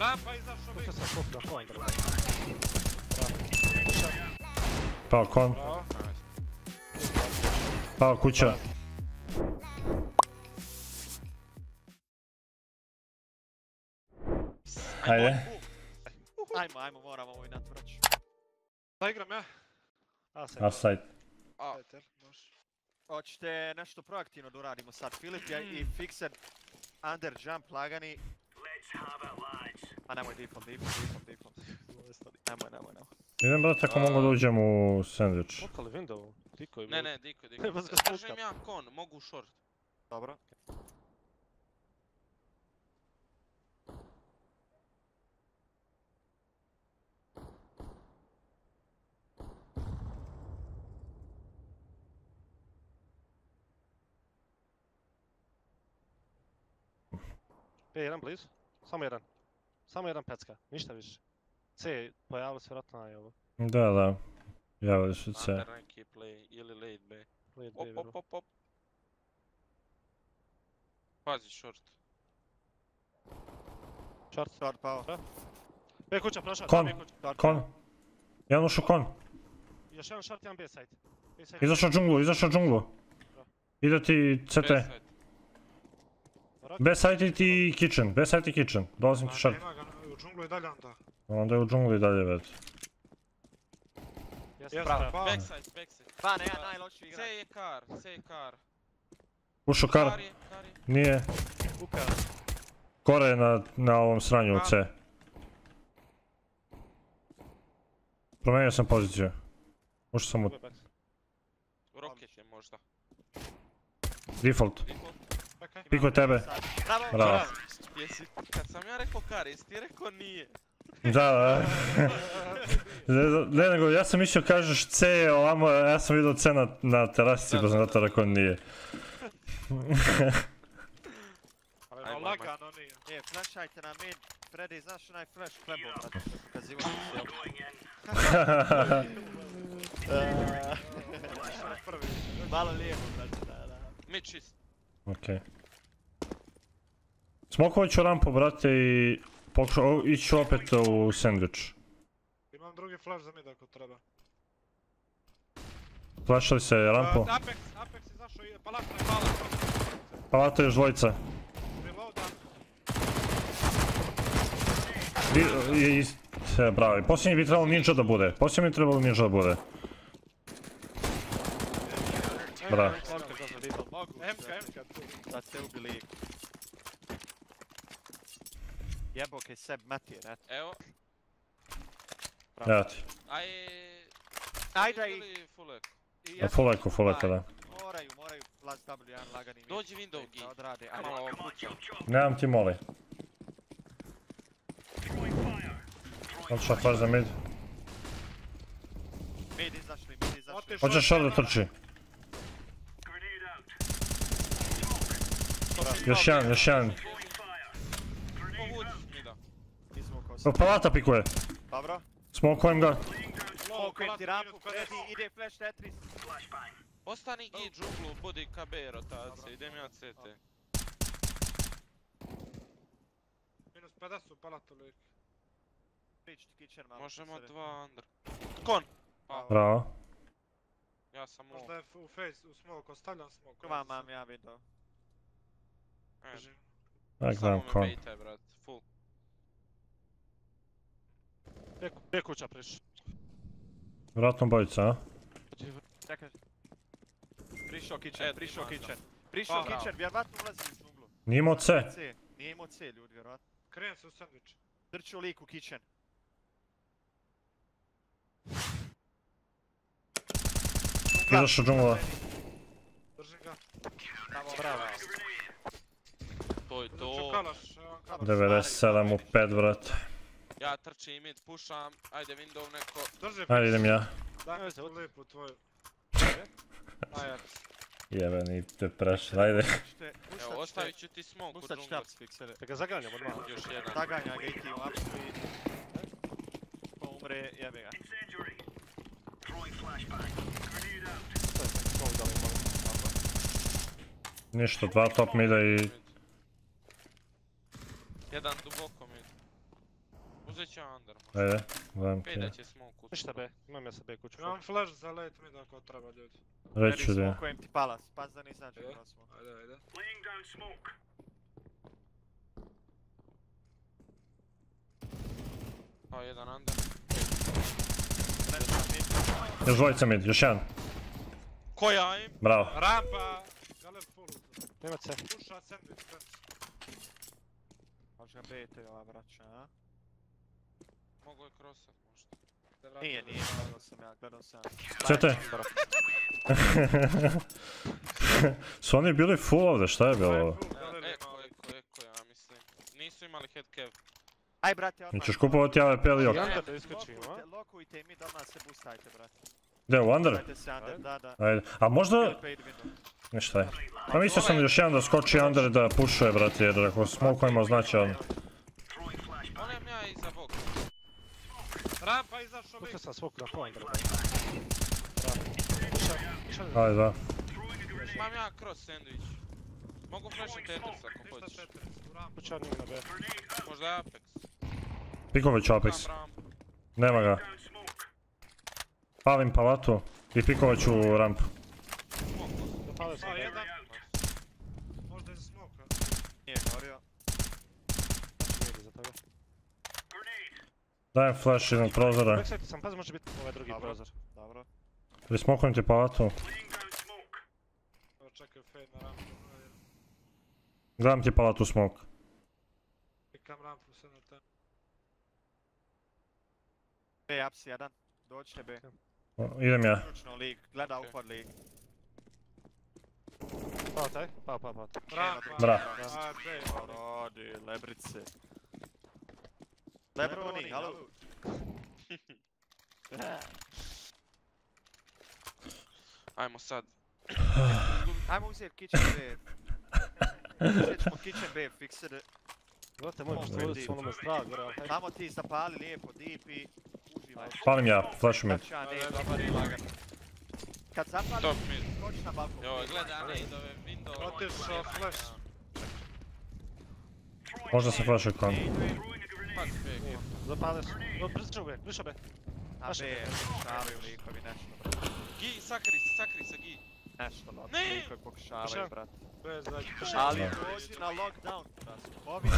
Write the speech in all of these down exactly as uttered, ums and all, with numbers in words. Rampa i zawsze wyjdzie. Kon. Pał, kucia. Ajde. Ajmo, ajmo, moramo ovo i natvraću. Da igram ja? Offside. Hoćete nešto proaktivno da uradimo sad, Filip je i Fixer, under jump, lagani. A nemoj default, default, default, default. Nemoj, nemoj, nemoj. Idem brate ako mogu da uđem u sandwich. Potali window, diko je bilo. Ne, ne, diko, diko. Držim ja kon, mogu u short. Dobro. B jedan blizu, samo jedan, samo jedan pecka, ništa više. C pojavio se vjerojatno na ovo. Da, da, javio se C. Under ranki play ili late B. Late B, vjeru. Op, op, op. Pazi, short. Short, short, pao. B kuća, prošao, kon, kon. Jedan ušu kon. Još jedan short, jedan B side. Izašao džunglu, izašao džunglu. Ide ti C T. Best side i kitchen, best side i kitchen, dolazim ti short. Nema ga, u džunglu i dalje onda. Onda je u džunglu i dalje već. Jes pravo, backside, backside. Van, ja najločiji igrač. C je kar, C je kar. Ušao kar? Nije. Kora je na ovom sranju u C. Promenio sam poziciju. Ušao sam u... Rocket je možda. Default. Piko tebe. Bravo. Kad sam ja rekao kar, jesi ti rekao nije? Da, da. Ne nego, ja sam mislio kažeš C, ovamo, ja sam vidio C na terasici, pa sam zato rekao nije. Lagano nije. E, flashajte na mid, Freddy, znaš onaj flash klemo, brate, što pokazivo se sjel. Malo lijevo, brate, da, da. Mid čist. Okej. Smokovat ću rampu, brate, i ići ću opet u sandwich. Imam drugi flash za mid ako treba. Flashali se rampu. Apex, Apex izašao, palata je bala. Palata je još dvojica. Bravo, i posljednji bi trebalo ninja da bude, posljednji bi trebalo ninja da bude. Bravo. Emka, emka, da ste ubili. Jebok je seb matir, eto. Evo. Evo ti. Ajde i... Full eco, full eco, da. Moraju, moraju, plus W jedan lagani. Dođi window G. Nemam ti moli. Odšao flash za mid. Mid izašli, mid izašli. Hoćeš short da trči. Još jedan, još jedan. Palata pikuje. Dobro. Smokujem ga. Smokujem ti rampu, Freddy, ide flash Tetris. Ostani i džunglu, budi K B rotacije, idem ja C T. Minus pedeset, palata lik. Možemo dva under. Kon! Bravo. Ja sam u... Možda je u face, u smoke, ostavljam smoke. Kva mam ja vidio. Samo me bejtaj brat, full. Gdje kuća priš? Vratno bojica, a? Čekaj. Prišao kitchen, prišao kitchen. Prišao kitchen, vjerovatno ulazi iz uglu. Nije imao C. Nije imao C ljudi, vjerovatno. Krenem se u sandvič. Trči u liku kitchen. Izašao džungla. Držim ga. Bravo, bravo. To je to. devedeset sedam u pet, vrat. Ja trčim mid, pušam, ajde window neko. Ajde idem ja. Daj se odlijepo tvoju. Jeben i te prašen, ajde. Evo, ostavit ću ti smoke u džungla. Da ga zaganjam odmah. Još jedan. Zaganja ga i ti u apsu i... To umre, jebe ga. Ništa, dva top mida i... Jedan duboko mid. Możecie under. Eee, zamknę. Weź sobie, mam ja sobie kuczkę. Mam flash za late mida, koło trzeba dziać. Leć się da. Smokujem ti palace, patrz za nie znaczy. Ajde, ajde. O, jeden under. Już dwójce mid, już jeden. Koja im? Brawo. Rampa! Galew polu. Nie ma C. Pusza, sandwich, Można by tego brać, a? Mogłem crossem, może. Nie, nie, nie, co ty? Su oni bili full ovdje, šta je bilo? Eko, eko, eko, ja mislim. Nisu imali head cap. Aj, brate, odmah. Nećeš kupovati A W P ili jok? Lokujte mi, doma se boostajte, brate. Gdje, u under? Ajde, a možda... Ništa je. Pa mislio sam još jedan da skoči under da pušuje, brate, jer ako smokujemo znači on... Moram ja iza boka. Rampa izašao mi! Pušao sam smoku na pojem, brate. Rampa. Ajde, da. Mam ja cross sandwich. Mogu flashit Tetris ako hoćeš. Pušao njim na B. Možda je Apex. Pikao već Apex. Nema ga. Palim palatu i pikovat ću rampu. O, jedan. Možda je za smoka. Nije gorio. Dajem flash jedan prozora. Backside sam, pazi može biti ovaj drugi prozor. Dobro. Prismokujem ti palatu. Očekaj fade na rampu. Gledam ti palatu smok. Pikam rampu sve na ten. Ej, apsi jedan. Dođi tebe. Idem ja. Gleda upad lig. Pao taj? Pao, pao, pao. Bra. Rodi, lebrice. Lebroni, halo. Ajmo sad. Ajmo uzeti kitchen B. Uzeti smo kitchen B, fixer. Gledajte moj poštvoj s onome strah, gledaj. Tamo ti zapali lijepo, dipi. Palim ja, flashu mid. Kad zapalim, skoči na balkon. Joj, gledaj, ne ide ove window. Otišao flash. Možda se flashu kon. Zapališ. No, brzo uvijek, bližo be. A be, pokušavaju likovi nešto, brate. Gi, sakri se, sakri se, gi. Nešto, lop, likovi pokušavaju, brate. Ali dođi na lockdown, brate. Ovi.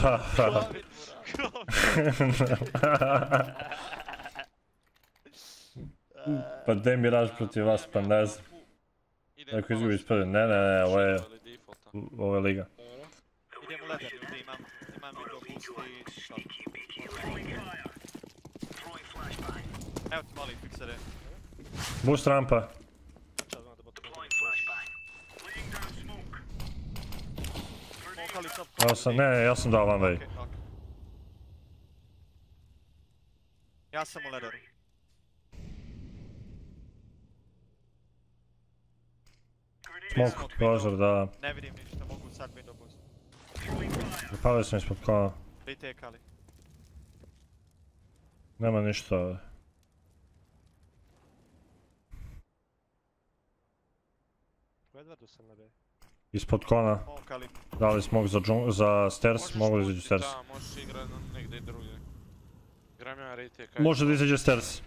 Ha, ha. Pa gdje mi raš protiv vas, pa ne znam. Ako izgubiš prvi, ne ne ne, ovo je liga. Idemo leder, ljudi, imam video boost i shot. Evo ti mali, fiksere. Boost rampa. Ne, ja sam dao one way. Ja sam u lederu. Smoke, prozor, da. Ne vidim ništa, mogu sad biti dopust. Zapalio sam ispod kola. Pritekali. Nema ništa ovdje. U Edwardu sam na B. Ispod kola. Dali smoke za stairs, mogu izađu stairs. Da, možeš igrati negdje drugdje. Može da izađe stairs.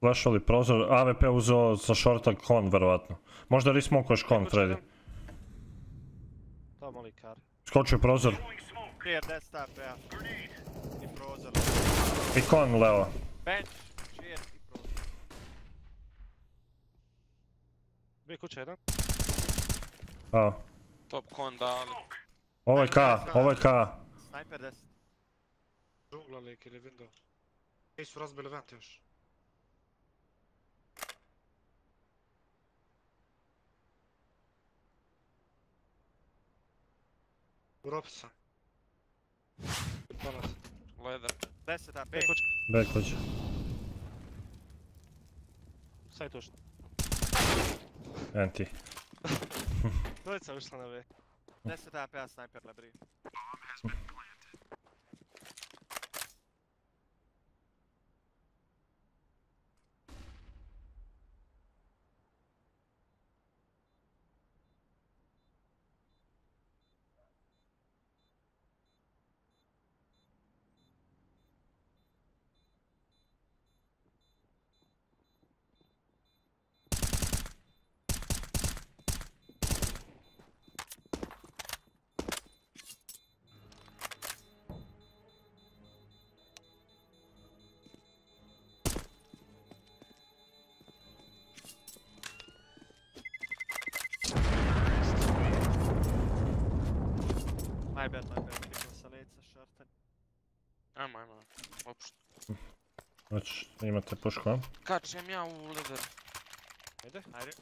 Flashali prozor, A W P uzeo za shorta kon verovatno. Možda resmokuješ kon, Freddy. Skočio prozor. I kon levo. Bi kuća jedan. Top kon dali. Ovo je K, ovo je K. Sniper deset. Džungla lik ili window. Nisu razbili vent još. Uropi sam. Leder. Deseta, B kuća. B kuća. Saj tušno. Anti. Dvojica ušla na B. Deseta, A P A sniper lebri. My bad, my bad, it's a short. A ma, ma. Oprócz. Chodź, nie ma te puszko. Kacz, ja miał lever. Jedę? Ajde.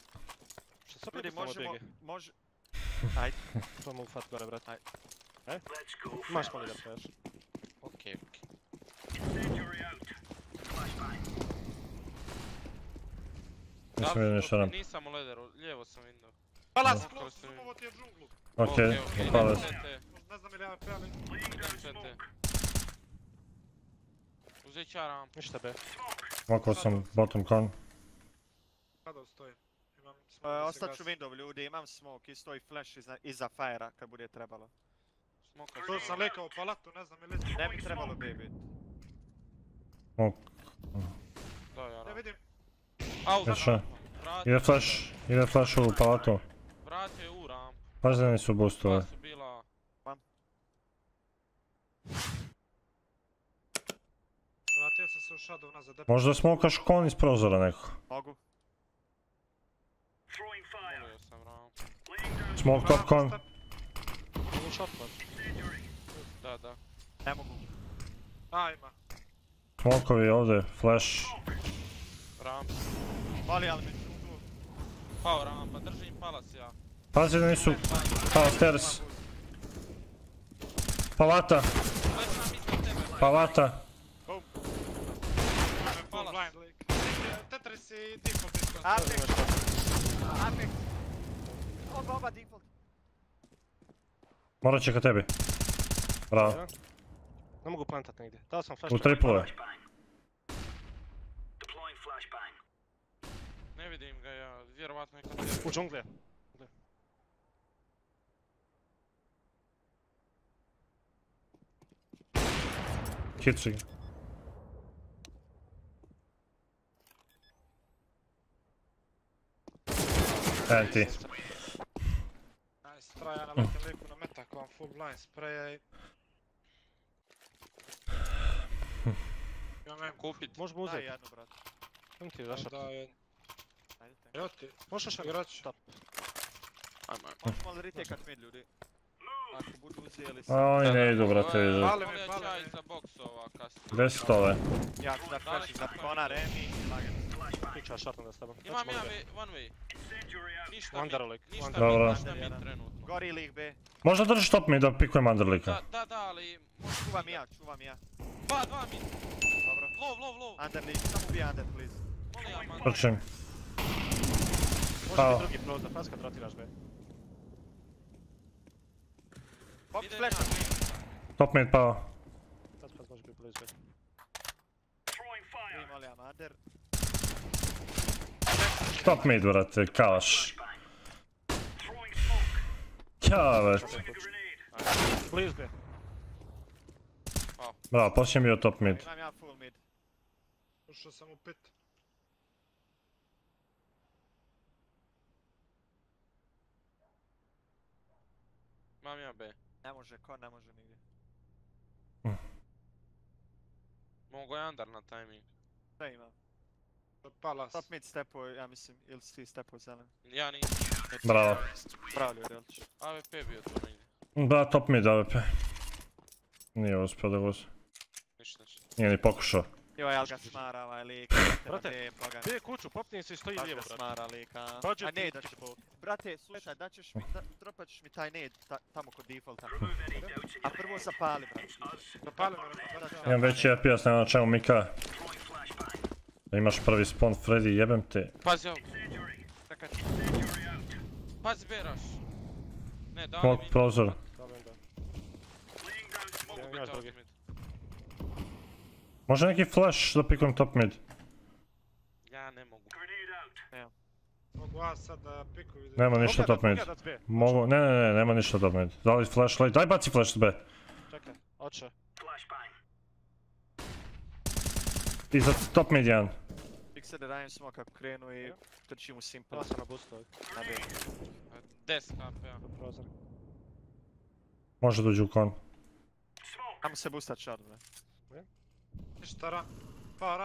Przez sobie może, mo może... Ajde. To mu fat gore, brat. Ajde. E? Masz po lever też. Okej, okej. Nisam vidim šaram. Nisam u lederu, lijevo sam vidio. Pala se klop, sumovo ti je džunglu. Okej, pala se. Ne znam ili ja pe, ali... Uzeti čaram. Ništa be. Smokao sam bottom con. Padao stoji. Ostat ću window ljudi, imam smoke i stoji flash iza fajera kad bude trebalo. To sam lekao palatu, ne znam ili... Ne bi trebalo bebit. Smoke. Ne vidim. Jeszcze. Ile flash, ile flashu u palatu? Patrz da nisu boostove. Možda smokaš kon iz prozora nekako. Smoke top kon. Smokovi ovdje, flash. Pali ali mi drugu. Pao rampa, držim palas ja. Pazi da nisu... Pao stairs. Palata. Palata. Tetris i default. Apex. Apex. Oba, oba default. Morat će ka tebi. Bravo. Ne mogu plantat negdje. Dao sam flash. U triple. Ne vidim ga ja, vjerovatno je kada je... U džungle! Hit si ga. Ajem ti. Nice try, ja na letem liku na metak vam full blind spraye i... Imam jednu kupit, možemo uzeti? Daj jednu brat. Imam ti dašat? Evo ti, možeš li igraći? Možeš malo ritekat mid ljudi. Ako budu uzijeli se... Oni ne idu brate vidu. Pali mi, pali mi. Gdje si to ove? Ja ću da flashim za Kona, Remi i Lager. Piću ja shortnada s tebom. Imam, imam one way. Ništa mid, ništa mid trenutno. Gori lik B. Možda držiš top mid da pikujem underlika. Da, da, ali... Čuvam ja, čuvam ja. Dva, dva mid. Dobro. Lov, lov, lov. Underlik, samo ubij under, please. Počim. Može mi drugi plot, da flash kad rotiraš B. Pop, flash! Top mid, pao. Sad flash može biti blizu B. Vidim ali amader. Top mid, brate, kalaš. Kalaš. Blizu B. Bravo, poslije bio top mid. Imam ja full mid. Ušao sam u pit. Mam ja B. Ne može, ko ne može nigdje. Mogu je under na timing. Sve imam. Palas. Top mid stepo, ja mislim, ili ti stepo zelen. Ja nisam. Bravo. Bravo ljudi, Elč. A W P bio tu negdje. Da, top mid A W P. Nije uspio da vozi. Ništa, ništa. Nije ni pokušao. Joj, jel ga smara ovaj lik. Brate, ti je kuću, popni se i stoji lijevo, brate. Baš ga smara lika. A nade da ću... Brate, slušaj, daćeš mi, dropat ćeš mi taj nade tamo kod defaulta. A prvo zapali, brate. Zapali, brate. Imam veći F P S, nema na čemu Mika. Da imaš prvi spawn, Freddy, jebem te. Pazi ovdje. Pazi beraš. Ne, da li mi... Prozor. Mogu biti ovdje mid. Može neki flash da pikujem top mid? Ja ne mogu. Mogu A sad da pikujem... Nema ništa top mid. Mogu, ne ne ne, nema ništa top mid. Dali flash late, daj baci flash B. Čekaj, oče. I za top mid jedan. Pixar da dajem smoke ako krenu i trčim u simple. Plasam na boost ovdje. Na B. deset H P-a. Može dođu u kon. Tamo se boostat shard, bre. Ništa rampa, pa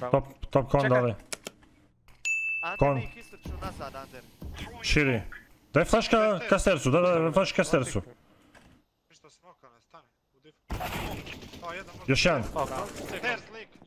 rampa. Top kon dali. Kon. Širi. Daj flash ka stercu, da da flash ka stercu. Ništa se O, jeden. Josian. Ters, lik.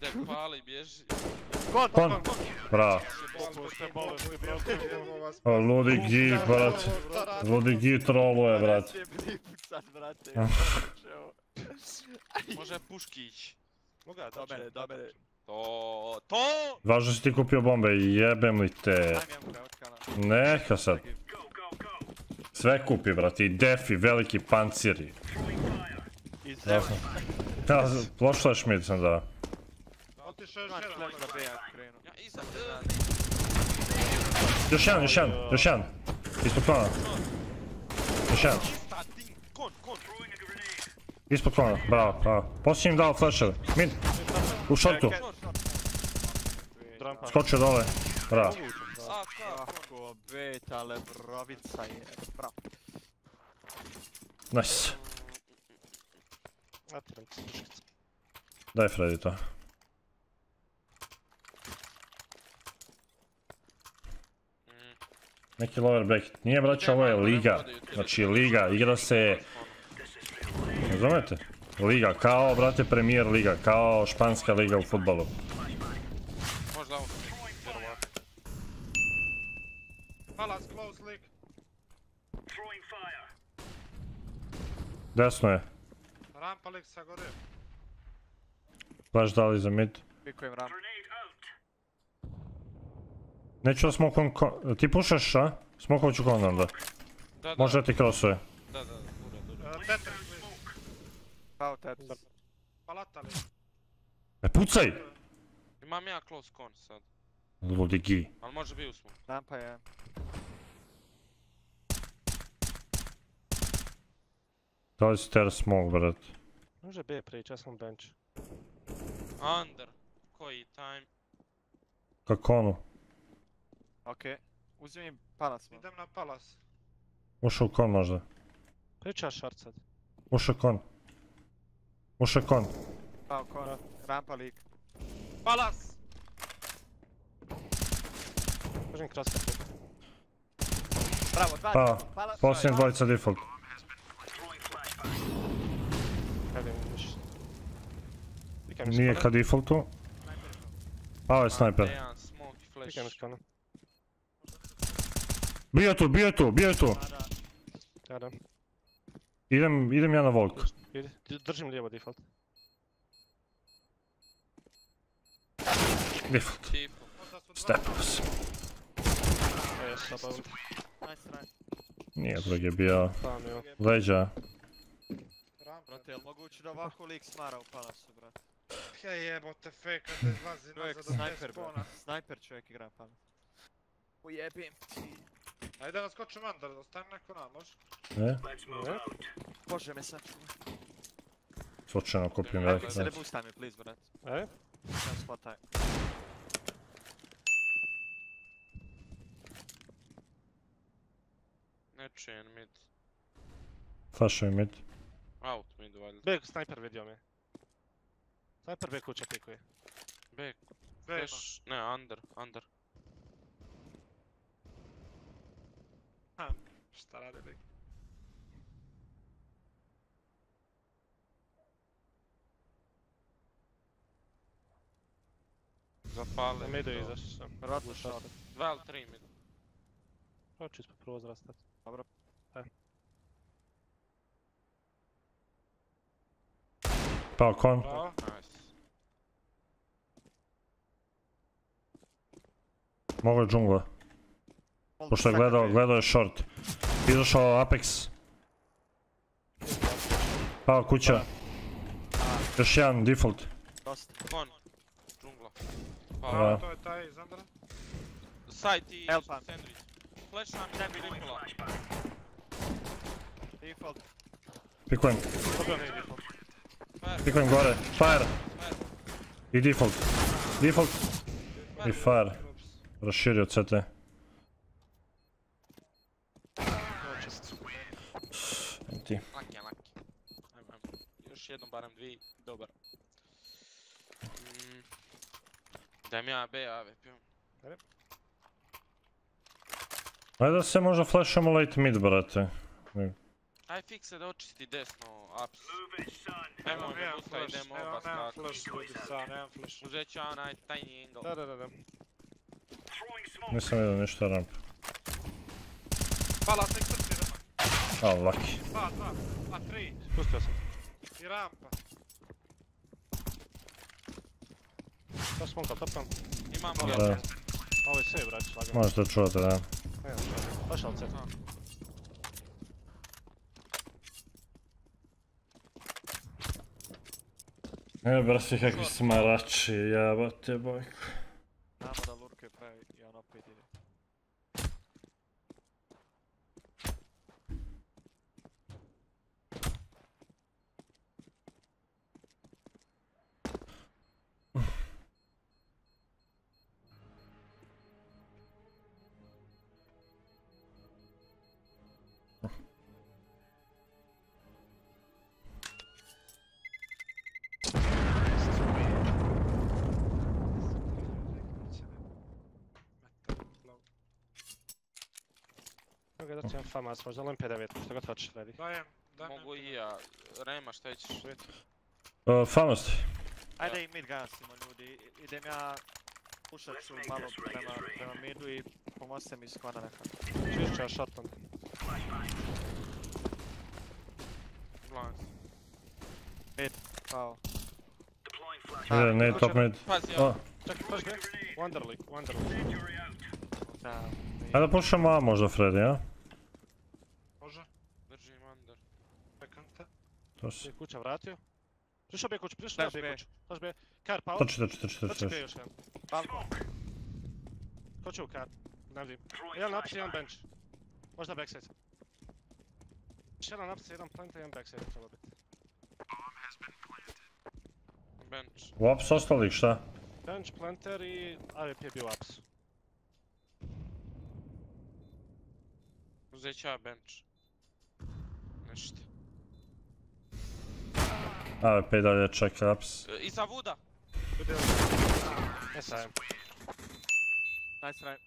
Dek, pali, bježi. Kon, kon, kon. Bravo. Ludi gif, brat. Ludi gif troluje, brat. Može puški ići. Dobere, dobere. To, to! Važno si ti kupio bombe, jebem li te. Neka sad. Sve kupi, brat, i defi, veliki panciri. I zelo. Plošla je šmid sam dao. Još jedan, još jedan, još jedan. Ispod klona. Još jedan. Ispod klona, bravo, bravo. Poslije im dao flasheve. Mid, u shortu. Skočio dole, bravo. Kako beta lebrovica je, bravo. Nice. Daj Freddy to. Neki lower bracket, nije braća, ovo je liga, znači liga, igra se, razumete? Liga, kao brate Premier liga, kao španska liga u futbalu. Možda ovo, vjerovatno. Palas, close league. Desno je. Rampa league sa gore. Flash dali za mid. Pikujem rampa. Neću da smokujem kon... Ti pušaš, a? Smokovat ću kon onda. Može da ti crossuje. Da, da, da. Tetris, please. Kao Tetris. Palata li? Ne pucaj! Imam ja close con sad. Ludi gi. Ali može bi u smok. Rampa je. Da li si ter smok, brat? Može B prič, ja sam bench. Under. Koji time? Kako ono? Okej, uzimim palas. Idem na palas. Ušao kon možda. Pričaš short sad. Ušao kon. Ušao kon. Pao kon, rampa lik. Palas! Možem cross-up. Bravo, dva. Pao, posljednji dvojica default. Nije ka defaultu. Pao je sniper. Klikaj mi škano. Bio tu, bio tu, bio tu! Da, da. Idem ja na volk. Držim lijevo default. Default. Stepos. Nije drug je bio. Leđa. Brate, jel mogući da ovako lik smara u palasu, brate? Hej jebote fake, kad izlazi nazad od despona. Snajper čovjek igra palas. Ujebim ti. Ajde da skočim under, ostavim neko nam, može? Ne? Ne? Bože me sad. Slučajno kupim već. Ajde se ne boostaj mi, please, brat. E? Sam spotaj. Nečin mid. Flašuj mid. Out mid, valjda. Bek, sniper vidio me. Sniper bek kuća pikuje. Bek, flash, ne, under, under. Ha, šta rade bek? Zapale mi to. Radno šal. Dva ili tri mi. Hoću ispod prvo zrastati. Dobro. Pao kon. Mogu je džungla. Pošto je gledao, gledao je short. Izašao Apex. Pao kuća. Još jedan default. Kon. Džungla. Pao. To je taj iz Andra. Side i sandwich. Flash nam ne bi rimpula. Default. Pikujem. Pikujem. Tylko im górę. Fire! I default. Default. I fire. Rozszerzył C T. Maki, maki. Już jedną barem, dwie. Dobra. Daj mi A B, A B. Ajde se možda flashamo late mid, brate. Aj fikse da očisti desno, ups. Nemoj me busta, idemo oba skakati. Uzet ću onaj tiny angle. Da, da, da. Nisam vidio ništa ramp. Pala, tek srci, da. Al, lucky. Dva, dva, a tri. Pustio sam. I rampa. Da smolka, topam. Imam ga. Ovo je sve, braći, lagam. Možete čuvati, da. Došao od seta. E, brasi, kakvi smarači, jabate bojko. Znamo da lurke pravi i on opet ide. Gledat ću F A M A S, možda L M P devet, što god hoćeš redi. Dajem, dajem. Mogu i ja, Rema, šta ćeš? F A M A S ti. Ajde i mid gasimo ljudi, idem ja pušat ću malo prema midu i pomoći mi iz kona nekako. Čuješ ću ja šatom. Blind. Mid, kao. Ajde, ne, top mid. Pazi, ja. Čekaj, paš gdje? Wonderlick, Wonderlick. Da. Ajde da pušamo A možda, Freddy, a? Može. Držim under. Čekam te. To si. Kuća vratio. Prišao B kuću, prišao B kuću. Toš B. Kar, pao. Toči, toči, toči, toči. Toči B još jedan. Balko. Toči u kar. Ne vidim. Jedan napis, jedan bench. Možda backside. Još jedan napis, jedan plant, jedan backside treba biti. Bench. U ups ostalih, šta? Bench, planter i A V P je bio u upsu. Uzet ću A bench. Nešto. A V P dalje čeka ups. Iza Vuda! Ne sajem. Daj srajem.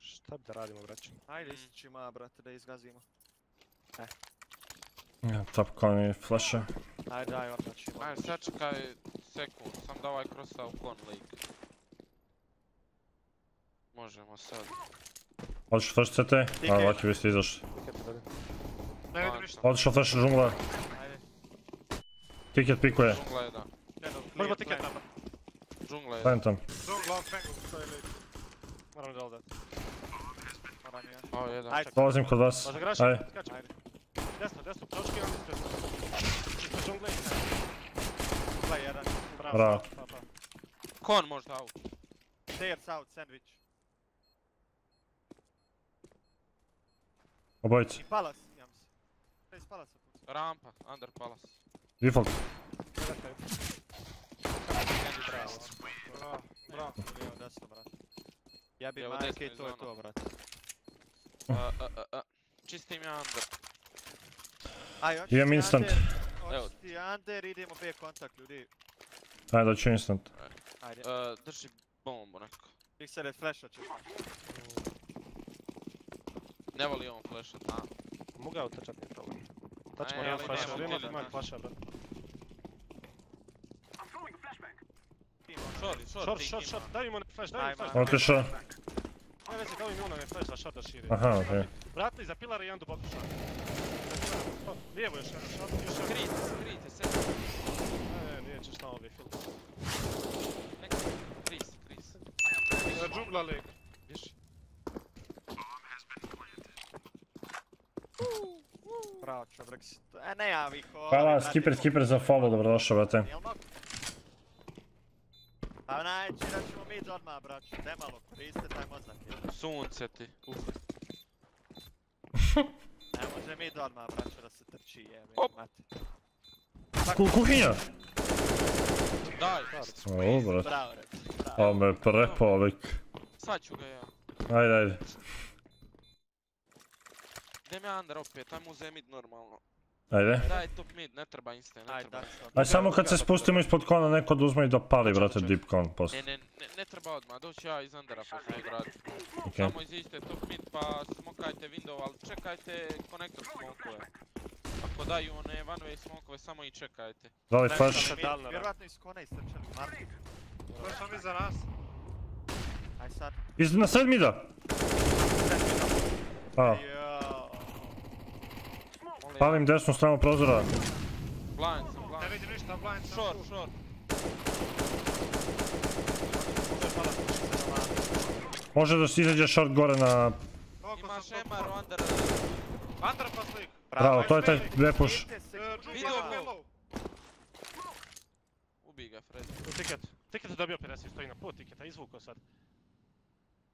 Šta bi da radimo, braću? Ajde, ističimo A, brate, da izgazimo. Eh. Ja, top kon i flasha. Ajde, daj, odlačimo. Ajde, sad čekaj sekund, sam da ovaj crossa u kon lig. Možemo sad. Odšao flash C T? A, laki, vi ste izašli. Ne vidim ništa. Odšao flash džungla. Ajde. Ticket pikuje. Džungla je, da. Možemo ticket tamo. Džungla je. Dajem tam. Džungla, pengu, to je lig. Moram da ovdje. Dolazim kod vas, ajde. Desno, desno, pročki vam ispred. Čisto džungle i sve. Džungle jedan, bravo. Kon možda out. Stairs out, sandwich. Obojice. I palas, imam se. Šta je iz palasa? Rampa, under palas. Default. Bravo, bravo. Desno, bravo. Ja bi majke i to je to, brate. Čistim ja under. Imam instant. Očisti under, idemo B kontakt, ljudi. Ajde, doću instant. Drži bombu neko. Pixel je flashat ću. Ne voli on flashat, a? Mogu ga utrčati, nije problem. Tačemo jedan flashat, imam imam flashat, brate. Short, short, short, daj im one flash, daj im flash. Otišao. Ne vezi, dao im onome flash za short da širi. Aha, okej. Vratili za pilar i jedan dubok u short. Lijevo još jedan short, još jedan. Krijte se, krijte se. Ne, nije ćeš tamo bi filtr. Nekaj, krij se, krij se. Na džungla leg. Viš? proćo, Brexit. E, ne javi ko... Hvala, skipper, skipper za follow, dobrodošao, brate. Jel mogu? Pa najći da ćemo mid odmah, braćo. Demalo, koriste taj mozak. Sunce ti, uf. Ne može mid odmah, braćo, da se trči, jebe, mati. Kuhinja! Daj, stvarno. Bravo, bravo. A me prepa ovek. Sad ću ga ja. Ajde, ajde. Idem ja under opet, ajmo uzem mid normalno. Ajde. Daj top mid, ne treba insta, ne treba. Ajde samo kad se spustimo ispod kona neko da uzme I da pali brate deep con posto. Ne, ne, ne treba odmah, doći ja iz undera pošto igrati. Samo iziđite top mid pa smokajte window, ali čekajte konektor smokove. Ako daju one one way smokove samo I čekajte. Da li flash? Vjerovatno iz kona istrčali, Martin. Došao sam iza nas. Aj sad. Na sred mida? A. Palim desnu stranu prozora. Blind sam, blind. Ne vidim ništa, blind sam. Short, short. Može da si izađe short gore na... Imaš Emar u under. Under pa slik. Bravo, to je taj repuš. Video fellow. Ubij ga, Fred. Tiket, tiket je dobio pedeset, stoji na put tiketa, izvukao sad.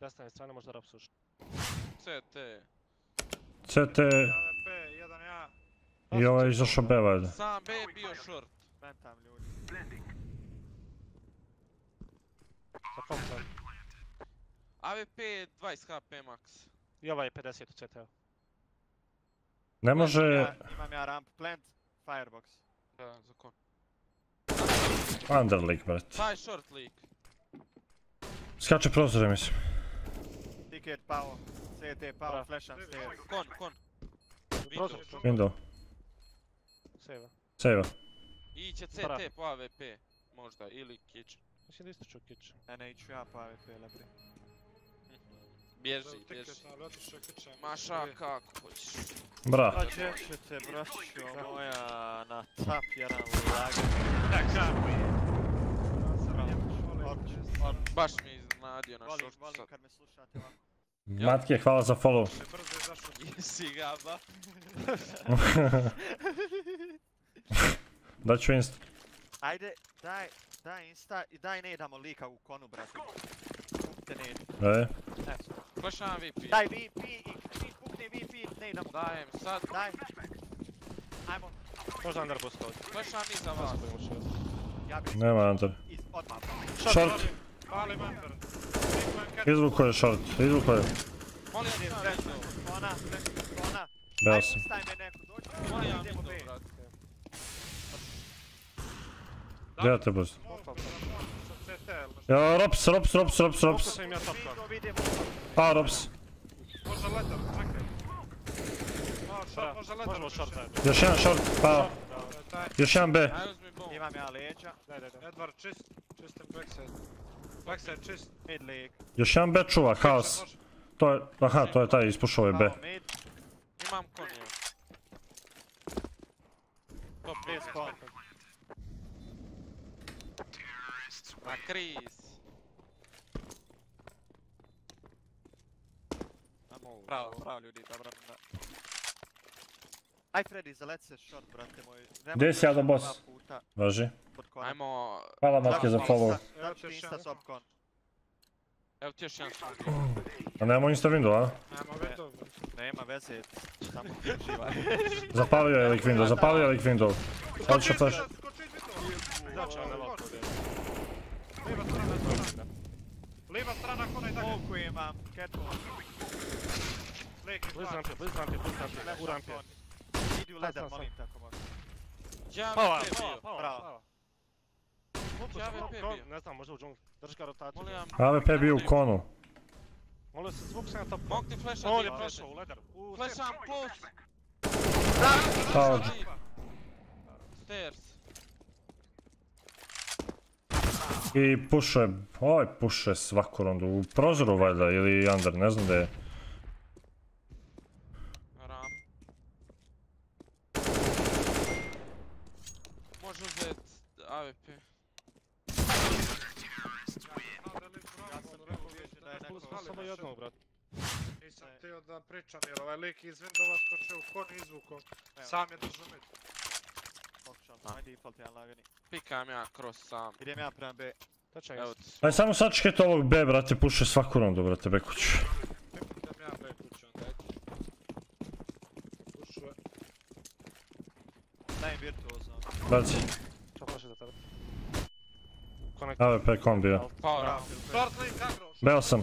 Desna je strana, možda rapsuš. C T. C T. I ovaj izašao B vajde. Sam B je bio short. Ventam ljudi. Sa komplet. A V P je dvadeset H P max. I ovaj je pedeset u C T-u. Ne može... Imam ja ramp, plant, firebox. Da, za kon. Under leak bret. Taj short leak. Skače prozore mislim. Ticket pao, C T pao, flasham stairs. Kon, kon. Window. Sejva. Sejva. I će C T po A V P, možda, ili kitchen. Mislim da isto ću kitchen. Ne, ne, iću ja po A V P, lebri. Bježi, bježi. Maša, kako hoćeš. Bra. Pa dječete, braćo moja, na tap jedan ulaga. Da, kako je? Baš mi iznadio na shortu sad. Volim kad me slušate ovako. Matke, hvala za follow. Jesi ga, ba. Daću insta. Ajde, daj, daj insta I daj ne idamo lika u konu, brate. Kupte ne idemo. Ajde. Klašam V P. Daj V P I kupne V P, ne idamo. Dajem, sad. Daj. Ajmo. Možda under boost ovdje. Klašam I za vas. Nema under. Short. Hvala im under. Izvuko je short, izvuko je. Molim da je srećno, ona, ona. Beo sam. Molim da idemo B. Gdje ja te buzim? Ja, rops, rops, rops, rops, rops. A, rops. Možda letar, čekaj. Možemo short dajde. Još jedan short, pa. Još jedan B. Imam ja leđa. Edward, čist, čistim backside. Backside čist, mid leg. Još jedan B čuva, haos. To je, aha, to je taj, ispušao je B. Imam konju. Top bez kon. Na kriz. Bravo, bravo ljudi, dobro. Aj Freddy, zalet se short, brate moj. Gdje si ja do boss? Važi. Ajmo... Hvala matke za follow. Evo ti još jedan stop kon. Evo ti još jedan stop kon. A nemamo insta window, a? Nema window. Nema veze, samo živaj. Zapalio je lik window, zapalio je lik window. Odšao flash. Leva strana kona. Leva strana kona I dalje. Oku imam, catwalk. Bliz rampje, bliz rampje, bliz rampje, u rampje. Idi u ledar, molim te ako možda. Pao, pao, pao. Ne znam, možda u džungli. Drži ga rotaciju. A V P je bio u konu. Molio se, zvuk se na top. Mog ti flasha ti. On je flashao u ledar. Flasham plus. Pao. Stairs. I pušo je, ovaj pušo je svaku rundu. U prozoru valjda ili under, ne znam gdje je. Može uzeti A V P. Samo jedno, brat. nisam ne. Teo da pričam jer ovaj lik iz Windova skočeo u kon izvukom. Sam je držao med. Pokušam, moj default jedan lagani. Pikam ja kroz sam. Idem ja prema B. Točaj ga. Ajde samo sačekajte ovog B brate, pušaj svaku rondu brate, B kuću. Idem ja B kuću, dajte. Pušuje. Dajem virtuozno. Baci. Čo paši za tebe? A W P kombi je. Beo sam.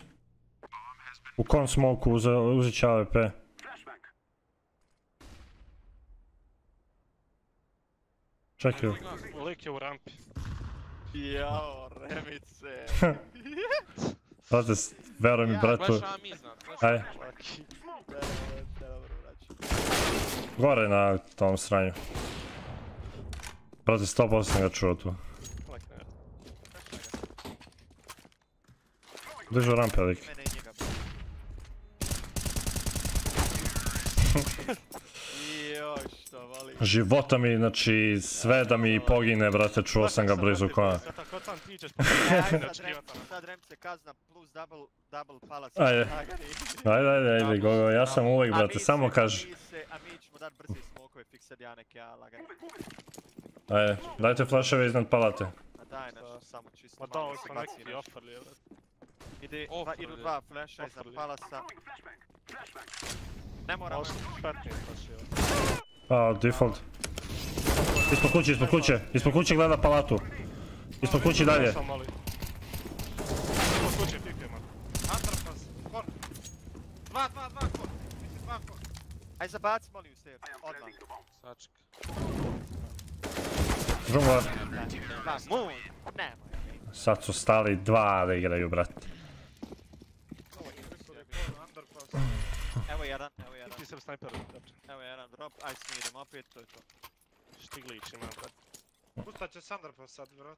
U kon smoku uzet će A W P. Čekaj. Lik je u rampi. Jao, remice. Brate, veruj mi bratu. Ajde. Gore na tom sranju. Brate, sto posto ga čuo tu. Bližu rampe lik. Života mi, znači, sve da mi pogine, brate, čuo sam ga blizu koja. Ajde, ajde, ajde, ajde, gogo, ja sam uvijek, brate, samo kaži. Ajde, dajte flaševe iznad palate. Ma da, ovo sam neki oferli, jel? Ide, idu dva flasha iznad palasa. Ne moramo, špetni flaši, jel? Pao, default. Ispod kuće, ispod kuće, ispod kuće gleda palatu. Ispod kuće dalje. Ispod kuće pikema. Underpass, kor. Dva, dva, dva, kor. Mislim, dva, kor. Aj zabaci, molim se, odmah. Saček. Džungla. Sad su stali dva da igraju, brate. Evo jedan, evo jedan. Ti sam snajper. Evo jedan drop, aj smirim opet, to je to. Štiglić imam, brat. Pustat će s underpass sad, brat.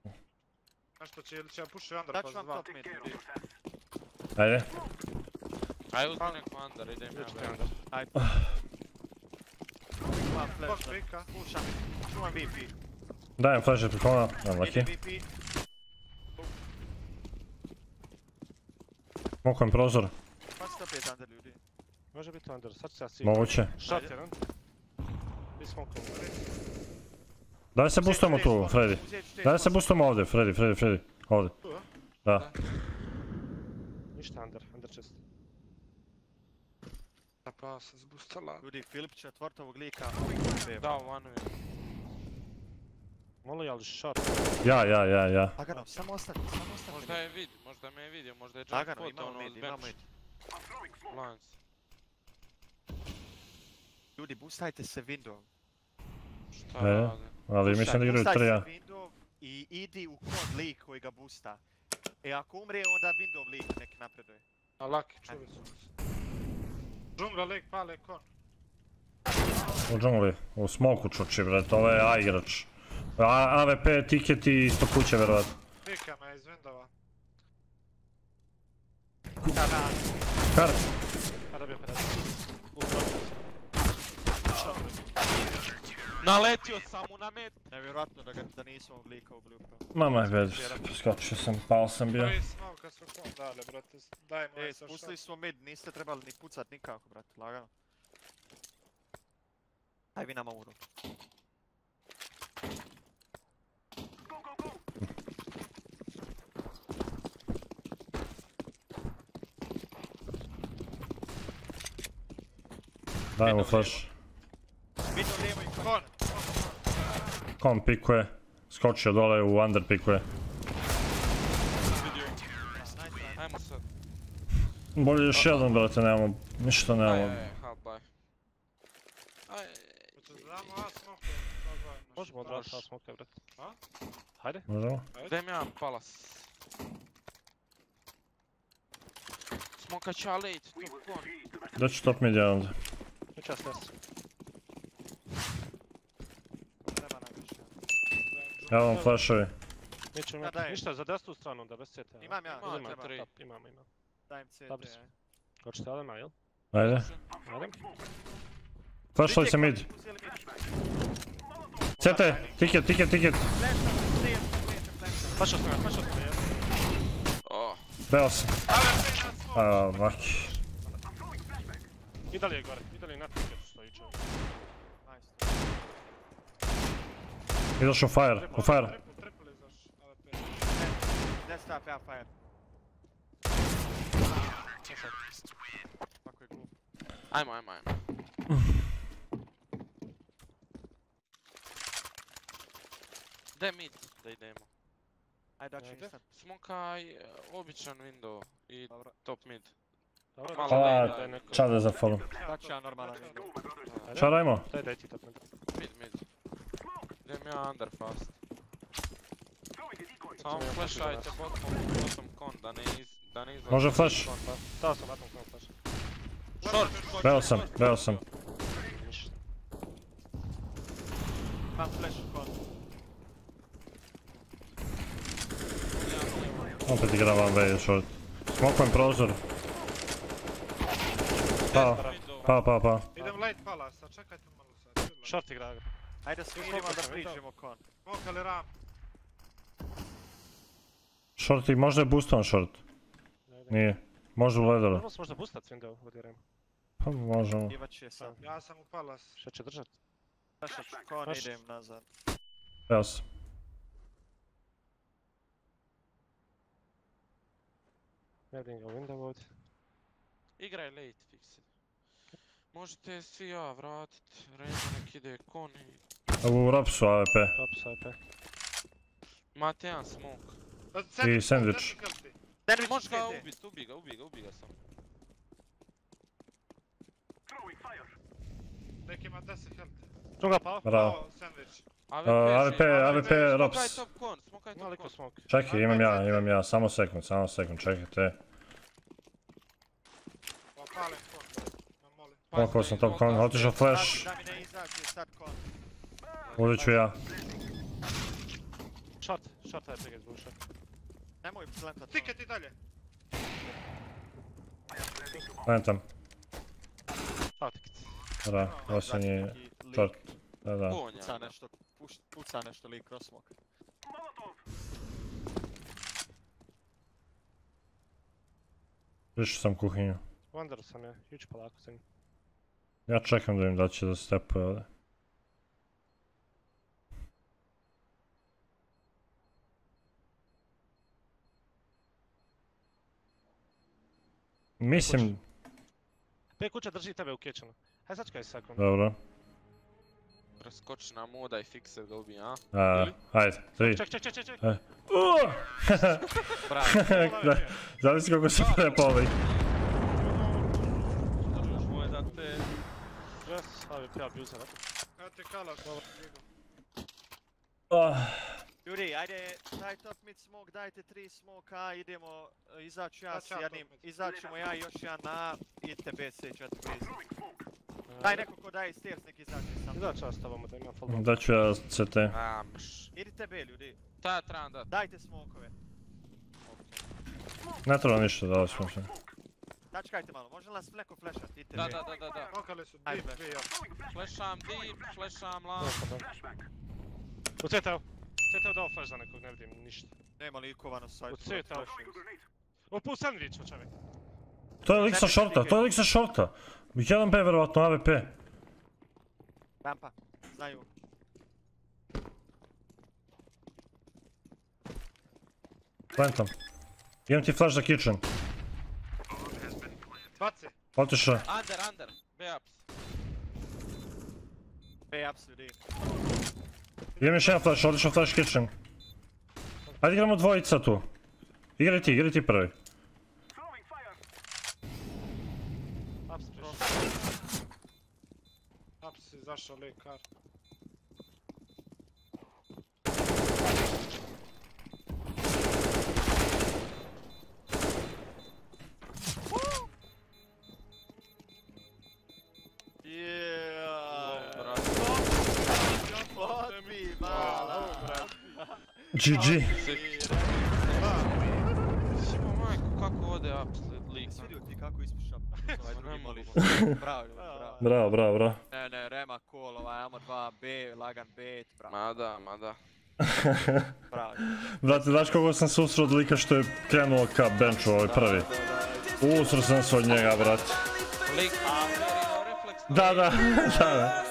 Znaš što će, ili će ja pušiti underpass dva? Daću vam top mid, ljudi. Ajde. Ajde uzmi neku under, idem ja under. Ajde. Čuvam flash, pušam, čuvam V P. Dajem flash, priklona, unlucky. Mokujem prozor. Pasti opet under, ljudi. Može biti under, sad ću ja svi... Moguće. Shot jedan. Daj se boostujemo tu, Freddy. Daj se boostujemo ovdje, Freddy, Freddy, Freddy. Ovdje. Da. Ništa under, under čest. Zapravo se zboostala. Ljudi, Filip će otvoriti ovog lika. Da, one way. Molo je ali shot. Ja, ja, ja, ja. Lagano, samo ostani, samo ostani. Možda je vidi, možda me je vidio, možda je jackpot ono uz bench. Lagano, imamo mid, imamo mid. Lance. Ljudi, boostajte se Windowom. Šta rade? Ali mislim da igraju tri A. Boostaj se Windowom i idi u kod lik koji ga boosta. E ako umrije, onda Windowom lik nek napreduje. A laki, čuvi su nas. Džungla lik, pale kon. U džungli, u smoku čuči bret, ovo je A igrač. A W P, tiket i isto kuće verovatno. Pika me iz Windowa. Kar? Kada bi opet. Naletio sam u namet! Nevjerojatno da nisam oblikao oblikao. Mama je već, skočio sam, pao sam bio. Ej, spustili smo mid, niste trebali ni pucat nikako, brate, lagano. Aj vi nama uru. Dajmo flash. Kon pikuje, skočio dole u under pikuje. Bolje još jedan brate, nemamo, ništa nemamo. Možemo odraditi smoke brate. Hajde. Možemo. Dajem ja palas. Smoka će late, top kon. Daću top mid jedan onda. I czas teraz. Ja mam flaszy. Jeszcze za desną stroną, da bez C T. I mam ja. I mam, i mam. Dałem C T. Koczty, ale mają. Ale? Flash ojca mid. C T, ticket, ticket, ticket. Flash ojca, flash ojca. Beos. O, waki. I dalej, Gwarek, i dalej na ticket stoi człowiek. He does on fire, on fire. Let's stop, yeah, fire. I'm, I'm, I'm. They mid, they demo. I don't chase them. Smoke eye, orbit and window, I top mid. A, czarę za follow. Tak trzeba normalnie. Czarajmo. Mid, mid. Let me under fast. Sam flashajcie bottom, bottom con, da nie iz... da nie iz... Może flash? Ta sam, bottom con flash. Short! Bell sam, bell sam. Mam flash con. Opet igravám B short. Smokujem prozor. Pa, pa, pa, pa. Idem late palasa, čekajte malo sad. Short igra. Ajde sviđimo da priđemo kon. Smokali ram. Short i možda je boostan short. Nije. Može u ledera. Možda boostat Window od Rema. Pa možemo. Ja sam u palas. Šta će držat? Šta ću kon idem nazad. Evo sam. Nevim ga Window ovdje. Igraj late fixed. Možete svi ja vratit, Rema nek ide kon I... U Rapsu A W P. Rapsu A W P. Imate jedan smoke. I sandwich. Možeš ga ubit, ubij ga, ubij ga, ubij ga sam. Neki ima deset health. Druga pao, pao sandwich. A W P, A W P, Raps. Smokaj top kon, smokaj top kon. Čekaj, imam ja, imam ja, samo sekund, samo sekund, čekajte. Pokao sam top kon, otišao flash. Udit ću ja. Short, short taj pegaj zbuša. Nemoj plantat. Ticket I dalje. Plantam. Short ticket. Da, osim je short. Da, da. Puca nešto lik kroz smog. Prišao sam kuhinju. Wonder sam ja, huge polako sam. Ja čekam da im da će da stepuje ovdje. Mislim... P kuća drži tebe ukečeno. Hajde sačkaj sakom. Dobro. Preskoči na moda I fikser ga ubije, a? Hajde, tri. Ček, ček, ček, ček, ček! Uuuu! Bravo. Zavis kako se prepovi. Moje da te... Res, ali prijel bjuze, vako. Ja te kalaš, dobro. Ljudi, ajde, daj top mid smoke, dajte tri smoke, a idemo, izaću ja s jednim, izaćemo ja I još jedan na, idite B C četiri blizu. Daj neko ko daje stairs, nek izaći sam. Izaću ja s tobom, da imam fallback. Daću ja C T. Idite B, ljudi. Ta, trebam dati. Dajte smokeove. Ne treba ništa da osmo se. Dačkajte malo, može li nas neko flashat, idite B. Da, da, da, da. Pokali su deep B, ja. Flasham deep, flasham lan. Ucetao. Cetao dao flash za nekog, ne vidim ništa. Nema likova na sajtu. Cetao. Opus sandwich, očave. To je lik sa shorta, to je lik sa shorta. jedan B verovatno, A W P. Rampa, znaju. Plantam. Imam ti flash za kitchen. Baci. Otiša. Under, under. B-ups. B-ups, ljudi. Idem još jedan flash, odlično flash kitchen. Ajde igramo dvojica tu. Igraj ti, igraj ti prvi. Ups prošao. Ups izašao lej kar. Jeeeeee. G G. Bravo, bravo, bravo. Ne, ne, Rema cool, ovaj A M O dva B, lagan bet, bravo. Ma da, ma da. Brate, znaš koga sam se usrao od lika što je krenuo ka benchu ovaj prvi? Usrao sam se od njega, brate. Da, da, da, da.